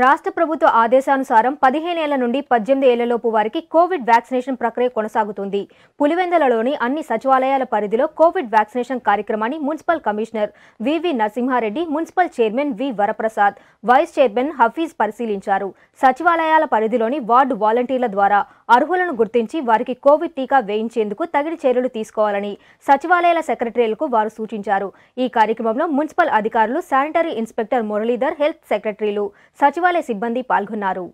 రాష్ట్ర ప్రభుత్వ ఆదేశానుసారం 15 ఏళ్ల నుండి 18 ఏళ్ల లోపు వారికి కోవిడ్ వ్యాక్సినేషన్ ప్రక్రియ కొనసాగుతుంది. పులివెందలలోని అన్ని సచివాలయాల పరిధిలో కోవిడ్ వ్యాక్సినేషన్ కార్యక్రమాన్ని municipal commissioner V. Narasimha Reddy, municipal chairman V. Varaprasad, vice chairman Hafeez పరిశీలించారు. సచివాలయాల పరిధిలోని వార్డు వాలంటీర్ల ద్వారా అర్హులను గుర్తించి వారికి కోవిడ్ టీకా వేయించేందుకు తగిన చర్యలు తీసుకోవాలని సచివాలయాల సెక్రటరీలకు వారు సూచించారు. ఈ కార్యక్రమంలో మున్సిపల్ అధికారులు, శానిటరీ ఇన్స్పెక్టర్ మురళీధర్, హెల్త్ సెక్రటరీలు, సచివాలయ సిబ్బంది పాల్గొన్నారు.